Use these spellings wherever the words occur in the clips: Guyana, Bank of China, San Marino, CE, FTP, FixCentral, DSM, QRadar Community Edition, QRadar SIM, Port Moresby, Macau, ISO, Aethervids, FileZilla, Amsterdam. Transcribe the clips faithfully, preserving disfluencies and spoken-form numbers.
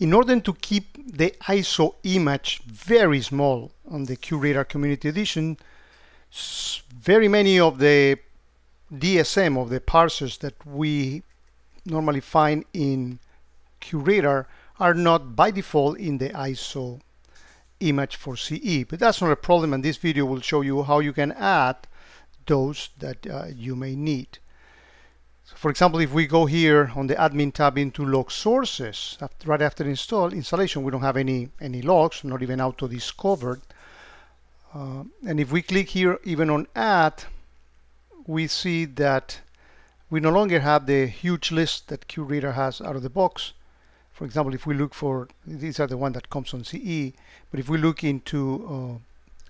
In order to keep the I S O image very small on the QRadar Community Edition, very many of the D S M, of the parsers that we normally find in QRadar, are not by default in the I S O image for C E. But that's not a problem, and this video will show you how you can add those that uh, you may need. For example, if we go here on the admin tab into log sources, after, right after install installation, we don't have any any logs, not even auto discovered. Uh, and if we click here even on add, we see that we no longer have the huge list that QRadar has out of the box. For example, if we look for, these are the one that comes on C E, but if we look into uh,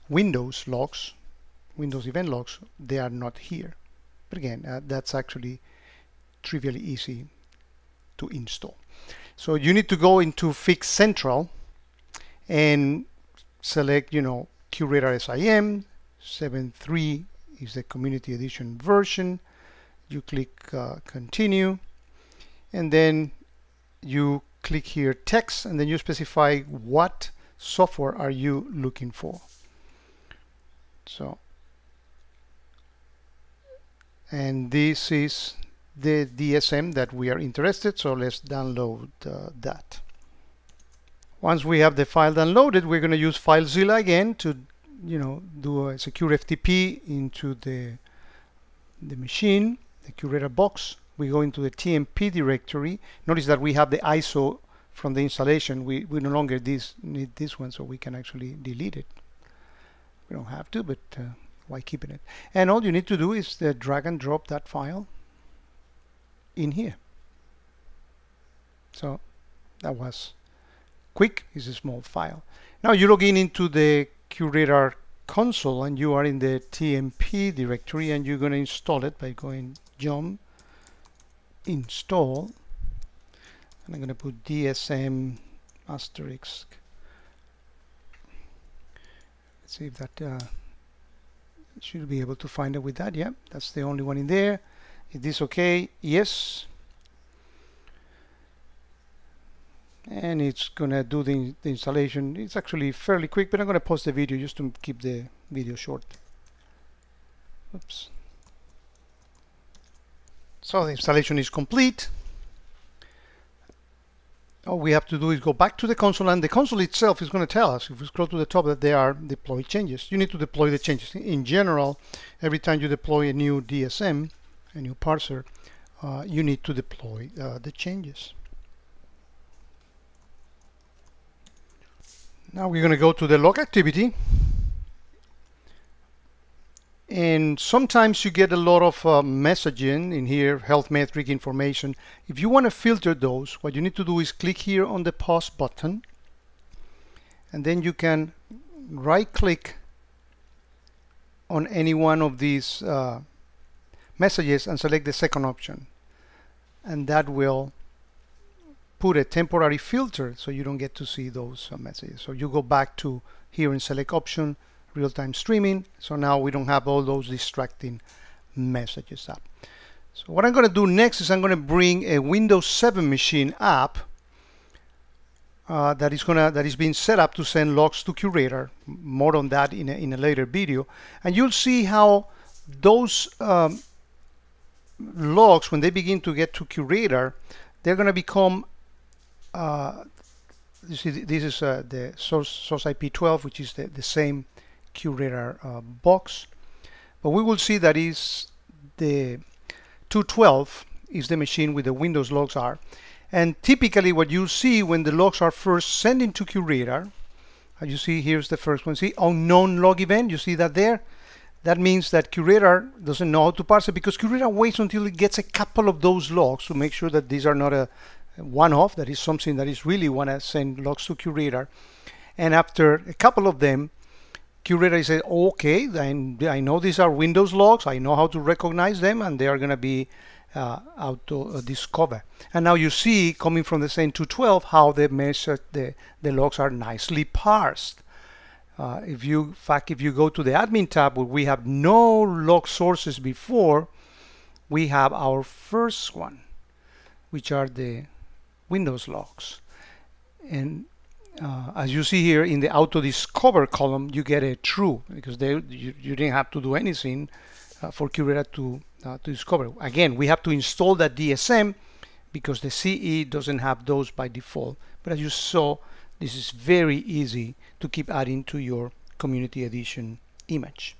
Windows logs, Windows event logs, they are not here. But again, uh, that's actually trivially easy to install. So you need to go into FixCentral and select, you know, QRadar SIM seven point three is the Community Edition version. You click uh, continue, and then you click here text, and then you specify what software are you looking for. So, and this is the D S M that we are interested, so let's download uh, that. Once we have the file downloaded, we're going to use FileZilla again to, you know, do a secure F T P into the the machine, the QRadar box. We go into the T M P directory. Notice that we have the I S O from the installation. We we no longer this need this one, so we can actually delete it. We don't have to, but uh, why keeping it? And all you need to do is the drag and drop that file in here. So that was quick. It's a small file. Now you log in into the QRadar console, and you are in the T M P directory, and you're going to install it by going yum install, and I'm going to put D S M asterisk. Let's see if that uh, should be able to find it with that. Yeah, that's the only one in there. Is this okay? Yes. And it's going to do the, the installation. It's actually fairly quick, but I'm going to pause the video just to keep the video short. Oops. So the installation is complete. All we have to do is go back to the console, and the console itself is going to tell us, if we scroll to the top, that there are deployed changes. You need to deploy the changes. In general, every time you deploy a new D S M, a new parser, uh, you need to deploy uh, the changes. Now we're going to go to the log activity, and sometimes you get a lot of uh, messaging in here, health metric information. If you want to filter those, what you need to do is click here on the pause button, and then you can right click on any one of these uh, messages and select the second option, and that will put a temporary filter so you don't get to see those uh, messages. So you go back to here and select option real-time streaming, so now we don't have all those distracting messages up. So what I'm going to do next is I'm going to bring a Windows seven machine up uh, that is going to that is being set up to send logs to QRadar. More on that in a, in a later video, and you'll see how those um, logs, when they begin to get to QRadar, they're going to become uh, you see this is uh, the source, source I P twelve, which is the, the same QRadar uh, box, but we will see that is the two twelve is the machine where the Windows logs are. And typically what you see when the logs are first sent into QRadar, you see here's the first one, see unknown log event, you see that there. That means that QRadar doesn't know how to parse it, because QRadar waits until it gets a couple of those logs to make sure that these are not a one-off, that is something that is really want to send logs to QRadar. And after a couple of them, QRadar says, okay, then I know these are Windows logs, I know how to recognize them, and they are going to be uh, auto-discover. And now you see, coming from the same two twelve, how they measure the, the logs are nicely parsed. Uh, if you, in fact, if you go to the admin tab, where we have no log sources before, we have our first one, which are the Windows logs. and uh, as you see here in the auto discover column, you get a true because they you, you didn't have to do anything uh, for QRadar to uh, to discover. Again, we have to install that D S M because the C E doesn't have those by default. But as you saw, this is very easy to keep adding to your Community Edition image.